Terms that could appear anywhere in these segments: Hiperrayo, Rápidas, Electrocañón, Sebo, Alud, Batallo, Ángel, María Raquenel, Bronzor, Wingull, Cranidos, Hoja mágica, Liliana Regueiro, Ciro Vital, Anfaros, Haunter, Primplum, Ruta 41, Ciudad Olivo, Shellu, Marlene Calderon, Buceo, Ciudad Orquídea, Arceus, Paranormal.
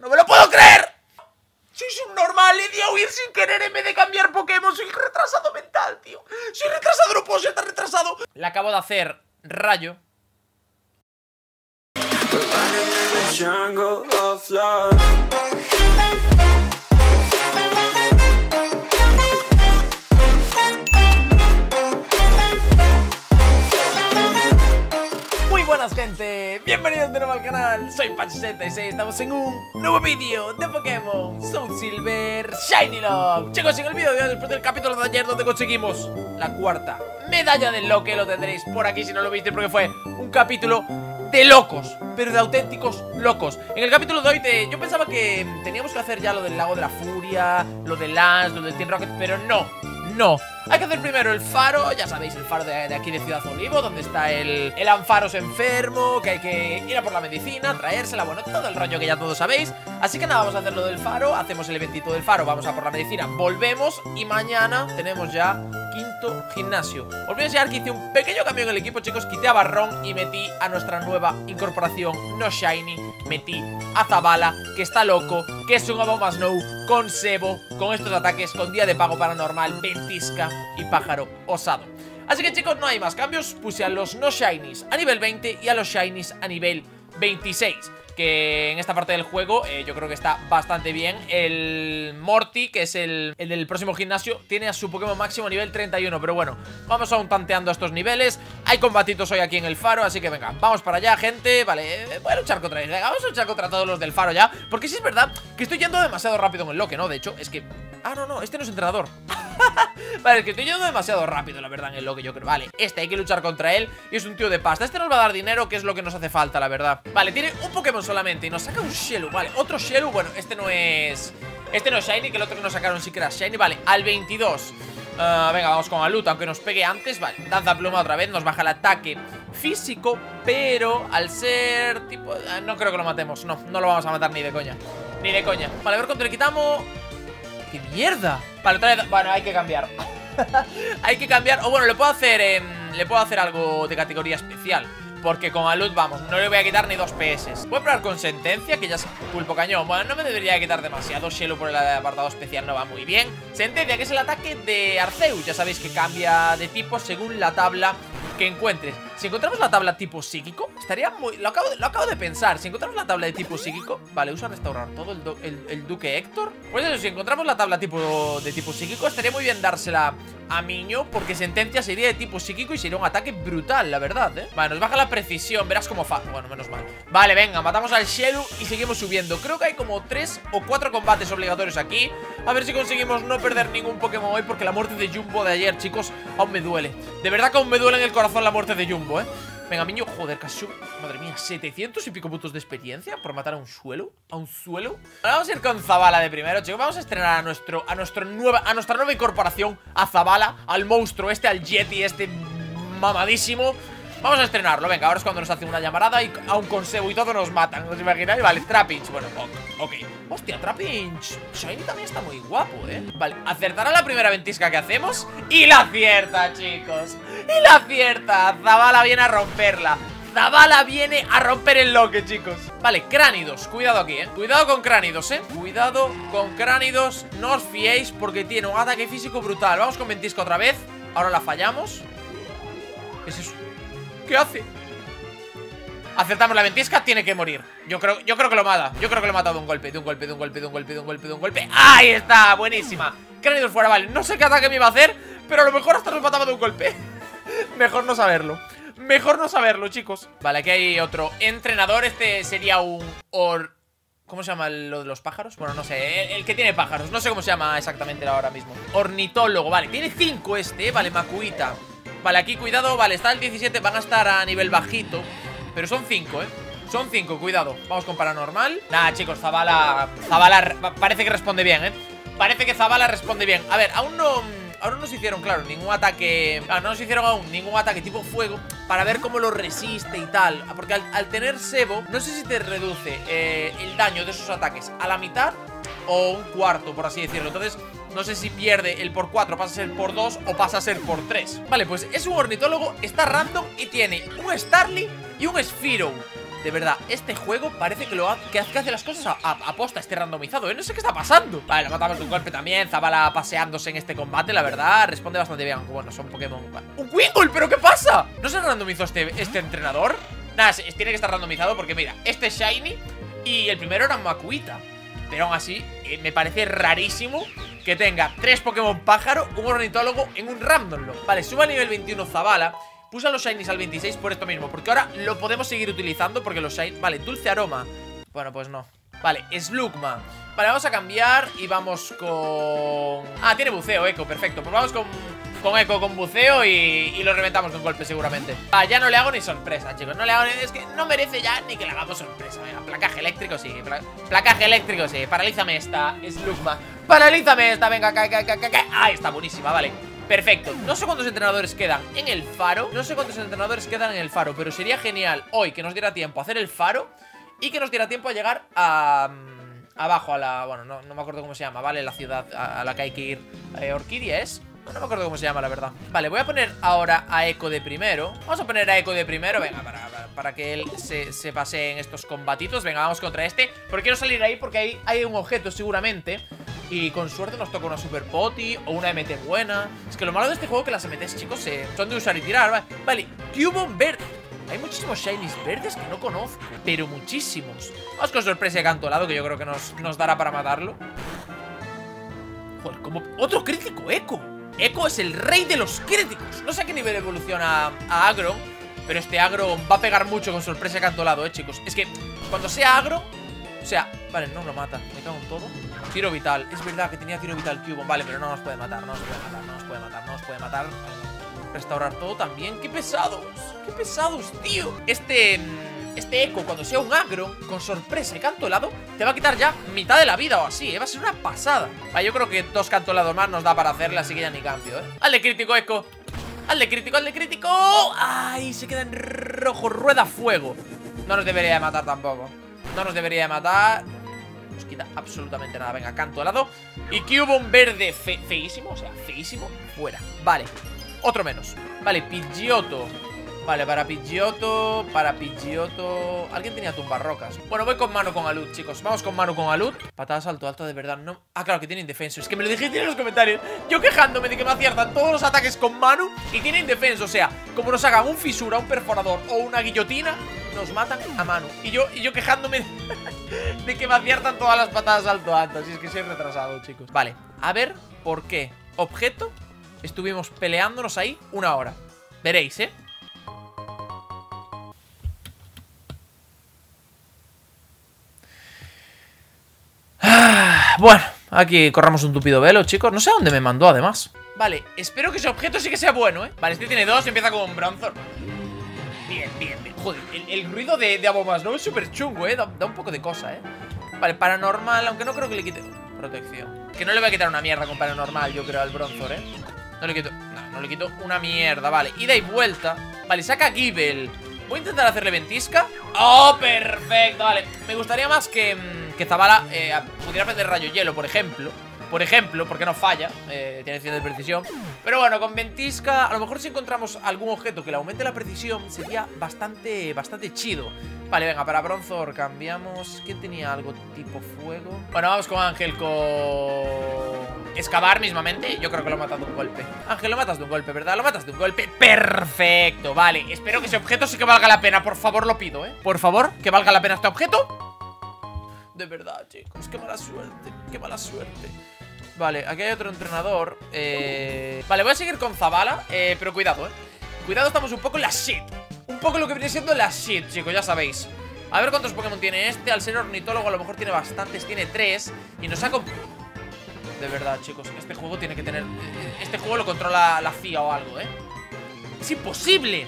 ¡No me lo puedo creer! Soy subnormal, he de a huir sin querer en vez de cambiar Pokémon. Soy retrasado mental, tío. Soy retrasado, no puedo ser tan retrasado. Le acabo de hacer rayo. Muy buenas, gente, bienvenidos de nuevo al canal. Soy Patch76, estamos en un nuevo vídeo de Pokémon Soul Silver Shiny Love. Chicos, en el vídeo de hoy, después del capítulo de ayer donde conseguimos la cuarta medalla del loque, lo tendréis por aquí si no lo viste, porque fue un capítulo de locos, pero de auténticos locos. En el capítulo de hoy yo pensaba que teníamos que hacer ya lo del lago de la furia, lo de Lance, lo del Team Rocket, pero no, hay que hacer primero el faro. Ya sabéis, el faro de aquí de Ciudad Olivo, donde está el Anfaros enfermo, que hay que ir a por la medicina, traérsela, bueno, todo el rollo que ya todos sabéis. Así que nada, vamos a hacer lo del faro, hacemos el eventito del faro, vamos a por la medicina, volvemos y mañana tenemos ya quinto gimnasio. Os voy a enseñar que hice un pequeño cambio en el equipo, chicos. Quité a Barrón y metí a nuestra nueva incorporación no shiny. Metí a Zabala, que está loco, que es un Abomba Snow, con Sebo, con estos ataques, con día de pago paranormal, ventisca y pájaro osado. Así que, chicos, no hay más cambios. Puse a los no shinies a nivel 20 y a los shinies a nivel 26. Que en esta parte del juego yo creo que está bastante bien. El Morty, que es el del próximo gimnasio, tiene a su Pokémon máximo nivel 31. Pero bueno, vamos aún tanteando estos niveles. Hay combatitos hoy aquí en el faro, así que venga, vamos para allá, gente. Vale, voy a luchar contra ellos. Venga, vamos a luchar contra todos los del faro ya. Porque sí es verdad que estoy yendo demasiado rápido en el loque, ¿no? De hecho, es que... Ah, no, este no es entrenador. Vale, es que estoy yendo demasiado rápido, la verdad, en el loque, yo creo. Vale, este hay que luchar contra él y es un tío de pasta. Este nos va a dar dinero, que es lo que nos hace falta, la verdad. Vale, tiene un Pokémon solamente y nos saca un Shellu, vale, otro Shellu. Bueno, este no es shiny, que el otro que nos sacaron sí que era shiny, vale, al 22. Venga, vamos con Alud, aunque nos pegue antes. Vale, danza pluma otra vez, nos baja el ataque físico, pero al ser tipo... no creo que lo matemos, no lo vamos a matar ni de coña. Ni de coña, vale, a ver cuánto le quitamos. ¡Qué mierda! Vale, otra vez, bueno, hay que cambiar. Hay que cambiar, o bueno, le puedo hacer algo de categoría especial, porque con Alud, vamos, no le voy a quitar ni 2 PS. Voy a probar con Sentencia, que ya es pulpo cañón. Bueno, no me debería quitar demasiado. Shellu por el apartado especial no va muy bien. Sentencia, que es el ataque de Arceus. Ya sabéis que cambia de tipo según la tabla que encuentres. Si encontramos la tabla tipo psíquico, estaría muy... Lo acabo de pensar. Si encontramos la tabla de tipo psíquico... Vale, usa restaurar todo el Duque Héctor. Pues eso, si encontramos la tabla de tipo psíquico, estaría muy bien dársela a Miño, porque Sentencia sería de tipo psíquico y sería un ataque brutal, la verdad, ¿eh? Vale, nos baja la precisión, verás como fácil. Bueno, menos mal. Vale, venga, matamos al Shellu y seguimos subiendo. Creo que hay como 3 o 4 combates obligatorios aquí. A ver si conseguimos no perder ningún Pokémon hoy, porque la muerte de Jumbo de ayer, chicos, aún me duele. De verdad que aún me duele en el corazón la muerte de Jumbo. Venga, Miño, joder, casi sube. Madre mía, 700 y pico puntos de experiencia por matar a un suelo. Ahora vamos a ir con Zabala de primero, chicos. Vamos a estrenar a nuestra nueva incorporación, a Zabala, al monstruo este, al Yeti este mamadísimo. Vamos a estrenarlo, venga, ahora es cuando nos hace una llamarada y aún con Sebo y todo nos matan, ¿os imagináis? Vale, Trapinch, bueno, ok. Hostia, Trapinch, shiny también está muy guapo, ¿eh? Vale, acertará la primera ventisca que hacemos y la acierta, chicos. Y la acierta, Zabala viene a romperla. Zabala viene a romper el loque, chicos. Vale, Cranidos, cuidado aquí, ¿eh? Cuidado con Cranidos, ¿eh? Cuidado con Cranidos, no os fiéis porque tiene un ataque físico brutal. Vamos con ventisca otra vez, ahora la fallamos. ¿Qué es eso? ¿Qué hace? Acertamos la ventisca, tiene que morir. Yo creo que lo mata. Yo creo que lo mata de un golpe. ¡Ahí está! Buenísima. Cranidos fuera, vale. No sé qué ataque me iba a hacer, pero a lo mejor hasta nos mataba de un golpe. Mejor no saberlo. Mejor no saberlo, chicos. Vale, aquí hay otro entrenador. Este sería un ¿cómo se llama lo de los pájaros? Bueno, no sé, el que tiene pájaros. No sé cómo se llama exactamente ahora mismo. Ornitólogo, vale. Tiene 5 este, vale, Makuita. Vale, aquí cuidado, vale, está el 17, van a estar a nivel bajito. Pero son 5, ¿eh? Son 5, cuidado. Vamos con paranormal. Nah, chicos, Zabala parece que responde bien, ¿eh? Parece que Zabala responde bien. A ver, aún no se hicieron, claro, ningún ataque. No nos hicieron aún ningún ataque tipo fuego, para ver cómo lo resiste y tal. Porque al tener Sebo, no sé si te reduce el daño de esos ataques a la mitad o un cuarto, por así decirlo. Entonces... no sé si pierde el por 4, pasa a ser por 2 o pasa a ser por 3. Vale, pues es un ornitólogo, está random y tiene un Starly y un Sphero. De verdad, este juego parece que hace las cosas a posta, este randomizado, ¿eh? No sé qué está pasando. Vale, lo matamos de un golpe también. Zabala paseándose en este combate, la verdad. Responde bastante bien. Bueno, son Pokémon. ¡Un Wingull! ¿Pero qué pasa? ¿No se randomizó este entrenador? Nada, tiene que estar randomizado porque, mira, este es Shiny y el primero era Makuita. Pero aún así, me parece rarísimo que tenga 3 Pokémon pájaro, un ornitólogo en un random lock. Vale, sube a nivel 21 Zabala. Puse a los Shinies al 26 por esto mismo, porque ahora lo podemos seguir utilizando porque los Shinies... Vale, Dulce Aroma. Bueno, pues no. Vale, Slugma. Vale, vamos a cambiar y vamos con... Ah, tiene Buceo, Echo, perfecto. Pues vamos con Echo, con Buceo y lo reventamos de un golpe seguramente. Ah, ya no le hago ni sorpresa, chicos. No le hago ni... Es que no merece ya ni que le hagamos sorpresa. Venga, placaje eléctrico, sí. Placaje eléctrico, sí. Paralízame esta, Slugma. Paralízame esta, venga, cae. Ah, está buenísima, vale. Perfecto. No sé cuántos entrenadores quedan en el faro. Pero sería genial hoy que nos diera tiempo a hacer el faro y que nos diera tiempo a llegar a... abajo a la... Bueno, no me acuerdo cómo se llama, ¿vale? La ciudad a la que hay que ir. Orquídea es... No me acuerdo cómo se llama, la verdad. Vale, voy a poner ahora a Echo de primero. Vamos a poner a Echo de primero. Venga, para que él se pasee en estos combatitos. Venga, vamos contra este. Pero quiero salir ahí porque ahí hay un objeto seguramente. Y con suerte nos toca una Super Poti o una MT buena. Es que lo malo de este juego es que las MTs, chicos, son de usar y tirar. Vale, Cubone verde. Hay muchísimos Shinies verdes que no conozco, pero muchísimos. Vamos con sorpresa de Cantolado, que yo creo que nos dará para matarlo. Joder, como... ¡Otro crítico, Echo! Echo es el rey de los críticos. No sé a qué nivel evoluciona a Agro, pero este Agro va a pegar mucho con sorpresa Cantolado, chicos. Es que cuando sea Agro, o sea, vale, no lo mata. Me cago en todo. Ciro Vital, es verdad que tenía Ciro Vital Cubone. Vale, pero no nos puede matar, no nos puede matar. Restaurar todo también. Qué pesados, tío. Este Echo, cuando sea un Agro, con sorpresa y Cantolado, te va a quitar ya mitad de la vida o así, ¿eh? Va a ser una pasada. Vale, yo creo que 2 Cantolados más nos da para hacerle, así que ya ni cambio, ¿eh? ¡Hazle crítico, Echo! ¡Hazle crítico! ¡Ay! Se queda en rojo, rueda fuego. No nos debería de matar tampoco. Nos quita absolutamente nada. Venga, Cantolado. Y Cubone verde feísimo, o sea, feísimo. Fuera. Vale. Otro menos. Vale, Pidgeotto. Vale, para Pidgeotto. Alguien tenía tumbarrocas. Bueno, voy con Manu con Alud, chicos. Vamos con Manu con Alud. Patada salto alto, de verdad, no. Ah, claro, que tiene indefenso. Es que me lo dijiste en los comentarios. Yo quejándome de que me aciertan todos los ataques con Manu y tiene indefenso. O sea, como nos hagan un fisura, un perforador o una guillotina, nos matan a Manu. Y yo quejándome de que me aciertan todas las patadas salto alto. Así es que soy retrasado, chicos. Vale, a ver por qué. Objeto. Estuvimos peleándonos ahí una hora. Veréis, ¿eh? Bueno, aquí corramos un tupido velo, chicos. No sé a dónde me mandó, además. Vale, espero que ese objeto sí que sea bueno, ¿eh? Vale, este tiene 2, empieza con un Bronzor. Bien. Joder, el ruido de abomas, ¿no? Es súper chungo, ¿eh? Da un poco de cosa, ¿eh? Vale, paranormal, aunque no creo que le quite... Protección. Que no le voy a quitar una mierda con paranormal, yo creo, al Bronzor, ¿eh? No le quito una mierda, vale. Ida y vuelta. Vale, saca Gible. Voy a intentar hacerle ventisca. ¡Oh, perfecto! Vale, me gustaría más que Zabala pudiera aprender rayo hielo, por ejemplo. Porque no falla, tiene 100 de precisión. Pero bueno, con ventisca, a lo mejor si encontramos algún objeto que le aumente la precisión, sería bastante chido. Vale, venga, para Bronzor cambiamos. ¿Quién tenía algo tipo fuego? Bueno, vamos con Ángel con... Excavar mismamente. Yo creo que lo matas de un golpe. Ángel, lo matas de un golpe, ¿verdad? Lo matas de un golpe. ¡Perfecto! Vale, espero que ese objeto sí que valga la pena. Por favor, lo pido, ¿eh? Por favor, que valga la pena este objeto. De verdad, chicos, qué mala suerte. Vale, aquí hay otro entrenador. Vale, voy a seguir con Zabala, pero cuidado, cuidado, estamos un poco en la shit. Un poco lo que viene siendo la shit, chicos, ya sabéis. A ver cuántos Pokémon tiene este. Al ser ornitólogo a lo mejor tiene bastantes. Tiene 3 y nos ha... De verdad, chicos, este juego tiene que tener... Este juego lo controla la CIA o algo, ¿eh? Es imposible.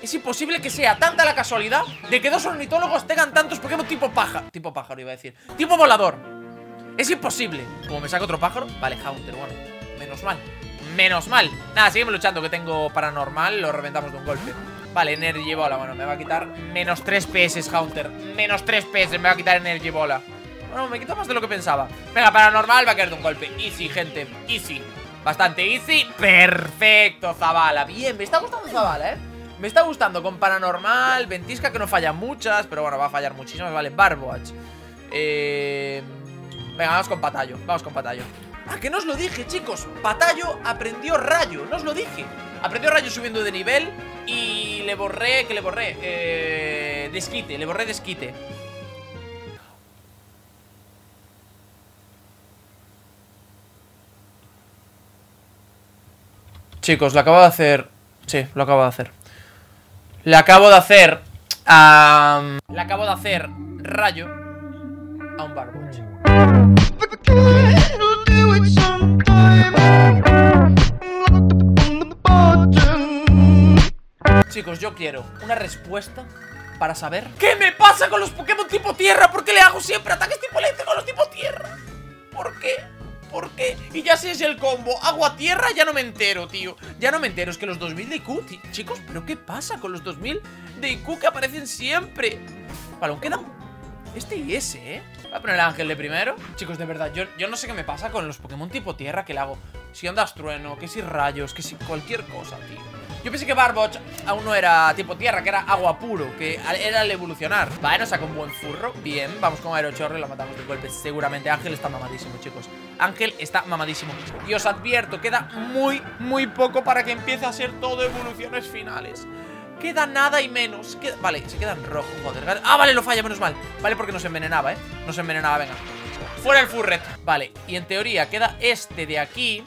Es imposible que sea tanta la casualidad de que 2 ornitólogos tengan tantos Pokémon tipo pájaro. Tipo pájaro iba a decir. Tipo volador. Es imposible. Como me saco otro pájaro. Vale, Haunter, bueno. Menos mal. Nada, seguimos luchando, que tengo paranormal. Lo reventamos de un golpe. Vale, Energy Bola. Bueno, me va a quitar menos 3 PS, Haunter. Menos 3 PS, me va a quitar Energy Bola. Bueno, me quitó más de lo que pensaba. Venga, paranormal, va a caer de un golpe. Easy, gente. Easy. Bastante easy. Perfecto, Zabala. Bien, me está gustando Zabala, ¿eh? Me está gustando con Paranormal, Ventisca, que no falla muchas, pero bueno, va a fallar muchísimas, vale, Barboach. Venga, vamos con Batallo, vamos con Batallo. Ah, que no os lo dije, chicos, Batallo aprendió Rayo, no os lo dije. Aprendió Rayo subiendo de nivel y le borré, que le borré, Desquite, le borré Desquite. Chicos, lo acabo de hacer. Sí, lo acabo de hacer. Le acabo de hacer le acabo de hacer Rayo a un Barboach. Chicos, yo quiero una respuesta para saber ¿qué me pasa con los Pokémon tipo tierra? ¿Por qué le hago siempre ataques tipo eléctrico a los tipo tierra? ¿Por qué? ¿Por qué? Y ya si es el combo agua-tierra, ya no me entero, tío. Ya no me entero, es que los 2000 de IQ, tío. Chicos, ¿pero qué pasa con los 2000 de IQ que aparecen siempre? Vale, aún quedan este y ese, ¿eh? Voy a poner el Ángel de primero. Chicos, de verdad, yo no sé qué me pasa con los Pokémon tipo tierra que le hago. Si ondas trueno, que si rayos, que si cualquier cosa, tío. Yo pensé que Barboach aún no era tipo tierra, que era agua puro, que era el evolucionar. Vale, nos saca un buen furro. Bien, vamos con Aerochorro y lo matamos de golpe. Seguramente Ángel está mamadísimo, chicos. Ángel está mamadísimo. Y os advierto, queda muy, muy poco para que empiece a ser todo evoluciones finales. Queda nada y menos. Queda... Vale, se queda en rojo, joder. Ah, vale, lo falla, menos mal. Vale, porque nos envenenaba, ¿eh? Nos envenenaba, venga. Fuera el Furret. Vale, y en teoría queda este de aquí...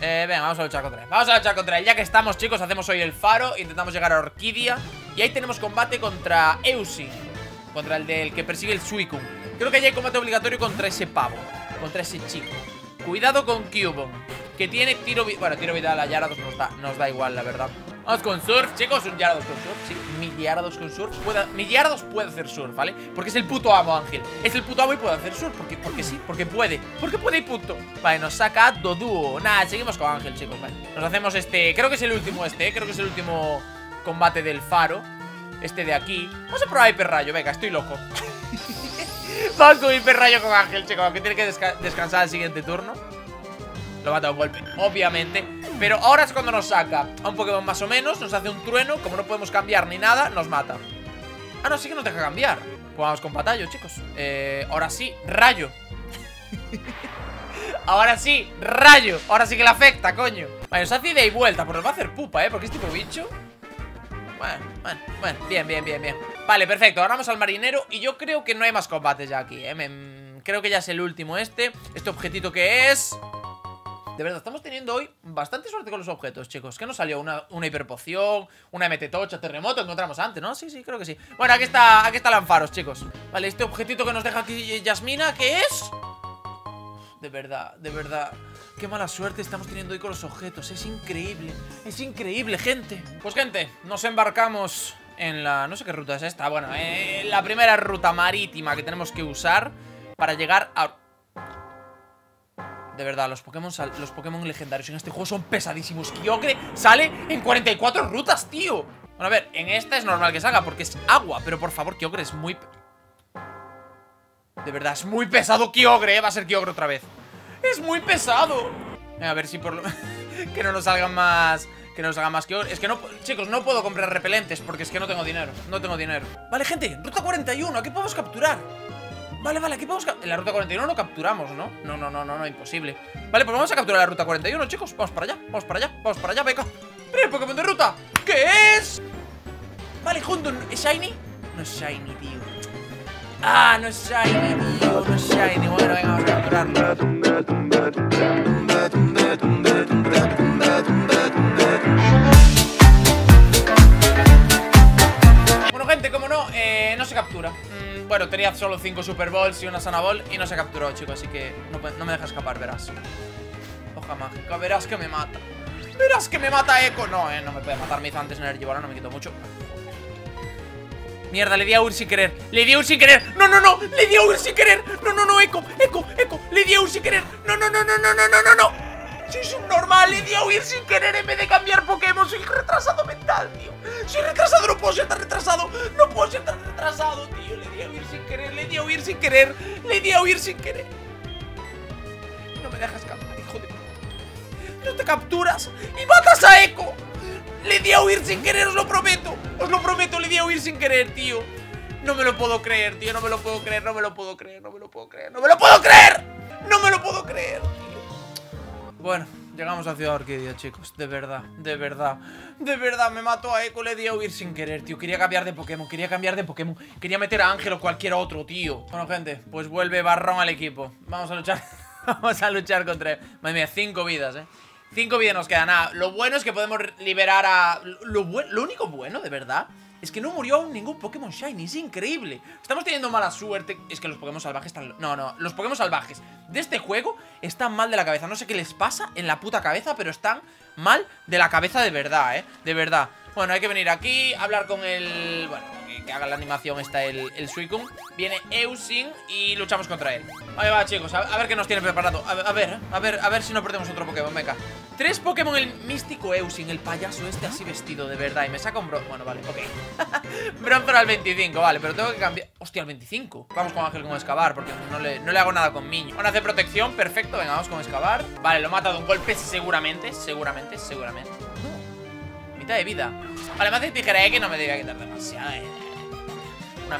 venga, vamos a luchar contra él. Vamos a luchar contra él. Ya que estamos, chicos, hacemos hoy el faro. Intentamos llegar a Orquídea. Y ahí tenemos combate contra Eusine. Contra el del que persigue el Suicune. Creo que ya hay combate obligatorio contra ese pavo. Contra ese chico. Cuidado con Cubone, que tiene tiro... Bueno, tiro vital a Gyarados nos da igual, la verdad. Vamos con Surf, chicos. Un Gyarados con Surf, sí. Mi Gyarados con Surf puede... Mi Gyarados puede hacer Surf, ¿vale? Porque es el puto amo, Ángel. Es el puto amo y puede hacer Surf. Porque sí, porque puede. Porque puede y punto. Vale, nos saca Doduo. Nada, seguimos con Ángel, chicos, vale. Nos hacemos este... Creo que es el último este, ¿eh? Creo que es el último combate del faro. Este de aquí. Vamos a probar Hiperrayo, venga, estoy loco. Vamos con Hiperrayo con Ángel, chicos. Aunque tiene que descansar al siguiente turno. Lo mata de un golpe, obviamente. Pero ahora es cuando nos saca a un Pokémon más o menos. Nos hace un trueno. Como no podemos cambiar ni nada, nos mata. Ah, no, sí que nos deja cambiar. Pues vamos con Batallo, chicos. Ahora sí, Rayo. Ahora sí, Rayo. Ahora sí que le afecta, coño. Vale, nos hace ida y vuelta. Pues nos va a hacer pupa, ¿eh? Porque es tipo bicho. Bueno. Bien. Vale, perfecto. Ahora vamos al marinero. Y yo creo que no hay más combates ya aquí, ¿eh? Creo que ya es el último este. Este objetito que es... De verdad, estamos teniendo hoy bastante suerte con los objetos, chicos. Que nos salió una hiperpoción, una MT Tocha, terremoto, encontramos antes, ¿no? Sí, creo que sí. Bueno, aquí está Lanfaros, chicos. Vale, este objetito que nos deja aquí Yasmina, ¿qué es? De verdad. Qué mala suerte estamos teniendo hoy con los objetos. Es increíble, gente. Pues, gente, nos embarcamos en la... No sé qué ruta es esta. Bueno, la primera ruta marítima que tenemos que usar para llegar a... De verdad, los Pokémon legendarios en este juego son pesadísimos. Kyogre sale en 44 rutas, tío. Bueno, a ver, en esta es normal que salga porque es agua. Pero por favor, Kyogre es muy... De verdad, es muy pesado Kyogre, ¿eh? Va a ser Kyogre otra vez. ¡Es muy pesado! A ver si por lo... que no nos salgan más... Que nos haga más que... Es que no... Chicos, no puedo comprar repelentes porque es que no tengo dinero. Vale, gente, ruta 41, aquí podemos capturar. Vale, aquí podemos... En la ruta 41 no capturamos, ¿no? No, imposible. Vale, pues vamos a capturar la ruta 41, chicos. Vamos para allá, venga. ¡Mira el Pokémon de ruta! ¿Qué es? Vale, Houndoom. ¿Es Shiny? No es Shiny, tío. Bueno, venga, vamos a capturarlo. No se captura. Bueno, tenía solo 5 Super Balls y una Sana Ball y no se capturó, chicos. Así que no me deja escapar, verás. Hoja mágica, verás que me mata. Verás que me mata Echo. No me puede matar. Me hizo antes Energy Bola, no me quito mucho. Mierda, le di a Ur sin querer. No, le di a Ur sin querer. No, Echo, le di a Ur sin querer. No. Soy subnormal, le di a huir sin querer en vez de cambiar Pokémon. Soy retrasado mental, tío. Soy retrasado, no puedo ser tan retrasado, tío. Le di a huir sin querer. No me dejas escapar, hijo de puta. No te capturas y matas a Echo. Le di a huir sin querer, os lo prometo. Os lo prometo, le di a huir sin querer, tío. No me lo puedo creer, tío. No me lo puedo creer, tío. Bueno, llegamos a Ciudad Orquídea, chicos. De verdad, me mató a Echo. Le di a huir sin querer, tío. Quería cambiar de Pokémon. Quería meter a Ángel o cualquier otro, tío. Bueno, gente, pues vuelve Barrón al equipo. Vamos a luchar. Vamos a luchar contra él. Madre mía, 5 vidas, 5 vidas nos quedan. Nada, lo bueno es que podemos liberar a... Lo único bueno, de verdad, es que no murió aún ningún Pokémon Shiny. Es increíble. Estamos teniendo mala suerte. Es que los Pokémon salvajes están... No, los Pokémon salvajes de este juego están mal de la cabeza. No sé qué les pasa en la puta cabeza, pero están mal de la cabeza de verdad, Bueno, hay que venir aquí, hablar con el... Bueno, que haga la animación está el Suicune. Viene Eusine y luchamos contra él. Ahí va, chicos, a ver qué nos tiene preparado. A ver si no perdemos otro Pokémon, venga. 3 Pokémon, el místico Eusine, el payaso este así vestido, de verdad. Y me saca un Bronzor. Bueno, vale, ok. Bronzor al 25, vale, pero tengo que cambiar. Hostia, al 25. Vamos con Ángel con Excavar, porque no le hago nada con Miño. Bueno, hace protección, perfecto, venga, vamos con Excavar. Vale, lo mata de un golpe seguramente. Mitad de vida. Vale, me hace tijera, que no me debía quitar demasiado. Una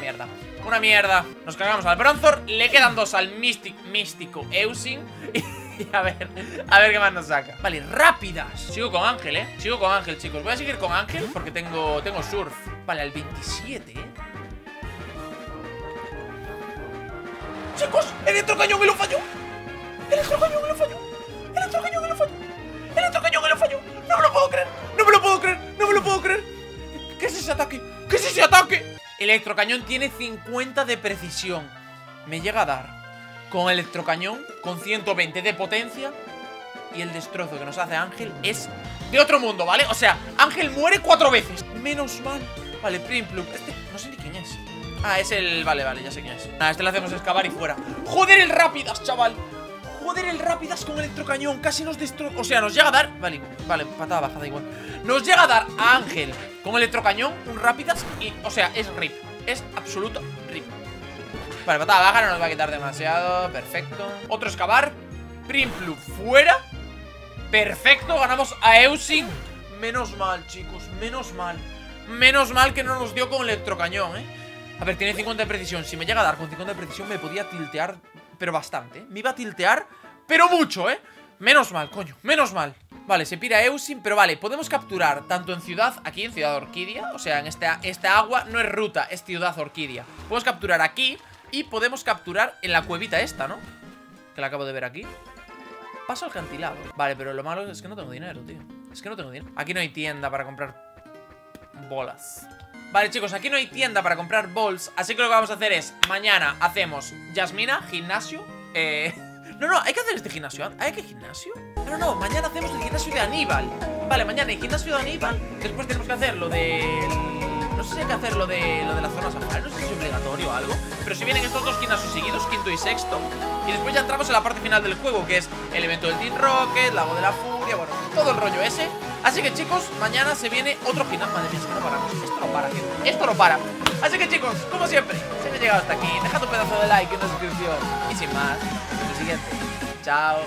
mierda. Nos cargamos al Bronzor. Le quedan 2 al místico Eusine. Y a ver qué más nos saca. Vale, rápidas. Sigo con Ángel, chicos. Voy a seguir con Ángel porque tengo surf. Vale, al 27, Chicos, el electrocañón me lo falló. No me lo puedo creer. ¿Qué es ese ataque? Electrocañón tiene 50 de precisión. Me llega a dar con electrocañón, con 120 de potencia. Y el destrozo que nos hace Ángel es de otro mundo, ¿vale? O sea, Ángel muere 4 veces. Menos mal. Vale, Primplum. Este no sé ni quién es. Ah, es el... Vale, ya sé quién es. Nada, este lo hacemos excavar y fuera. ¡Joder, el Rápidas, chaval! Joder, el Rápidas con electrocañón. Casi nos destroza. O sea, nos llega a dar... Vale, patada bajada igual. Nos llega a dar a Ángel con electrocañón, un Rápidas y... O sea, es RIP. Es absoluto RIP. Vale, patada baja, no nos va a quitar demasiado. Perfecto. Otro excavar. Primplum fuera. Perfecto, ganamos a Eusine. Menos mal, chicos, menos mal que no nos dio con electrocañón, A ver, tiene 50 de precisión. Si me llega a dar con 50 de precisión me podía tiltear, pero bastante, Me iba a tiltear, pero mucho, Menos mal, coño, menos mal. Vale, se pira Eusine, pero vale, podemos capturar tanto en ciudad, aquí en Ciudad Orquídea. O sea, en esta agua no es ruta, es Ciudad Orquídea. Podemos capturar aquí y podemos capturar en la cuevita esta, ¿no? Que la acabo de ver aquí. Paso al cantilado. Vale, pero lo malo es que no tengo dinero, tío. Aquí no hay tienda para comprar bolas. Vale, chicos, aquí no hay tienda para comprar bols. Así que lo que vamos a hacer es, mañana hacemos Yasmina, gimnasio. No, hay que hacer este gimnasio. ¿Hay que gimnasio? No, mañana hacemos el gimnasio de Aníbal. Vale, mañana el gimnasio de Aníbal. Después tenemos que hacer lo de... No sé si hay que hacer lo de la zona safari. No sé si es obligatorio o algo. Pero si vienen estos 2 gimnasios seguidos, 5 y 6. Y después ya entramos en la parte final del juego, que es el evento del Team Rocket, Lago de la Furia, bueno, todo el rollo ese. Así que, chicos, mañana se viene otro gimnasio. Madre mía, es que no paramos. Esto no para, gente. Así que, chicos, como siempre, si habéis llegado hasta aquí, dejad un pedazo de like y una suscripción. Y sin más, hasta el siguiente. Chao.